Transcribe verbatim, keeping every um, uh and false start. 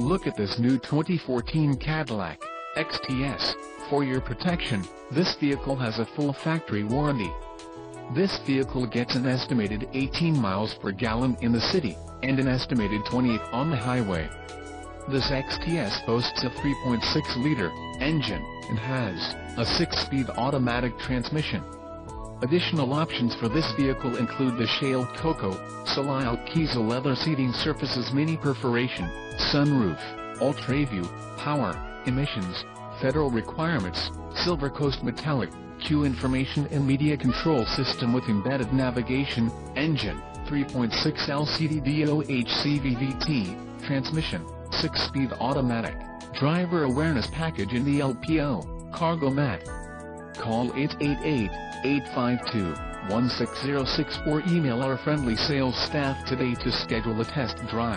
Look at this new twenty fourteen Cadillac X T S. For your protection, this vehicle has a full factory warranty. This vehicle gets an estimated eighteen miles per gallon in the city, and an estimated twenty-eight on the highway. This X T S boasts a three point six liter engine, and has a six-speed automatic transmission. Additional options for this vehicle include the Shale Cocoa, Solial Kiesel leather seating surfaces, mini perforation, sunroof, UltraView, power, emissions, federal requirements, Silver Coast metallic, Q information and media control system with embedded navigation, engine, three point six L C D D O H C V V T, transmission, six-speed automatic, driver awareness package in the L P O, cargo mat. Call eight eight eight, eight five two, one six zero six or email our friendly sales staff today to schedule a test drive.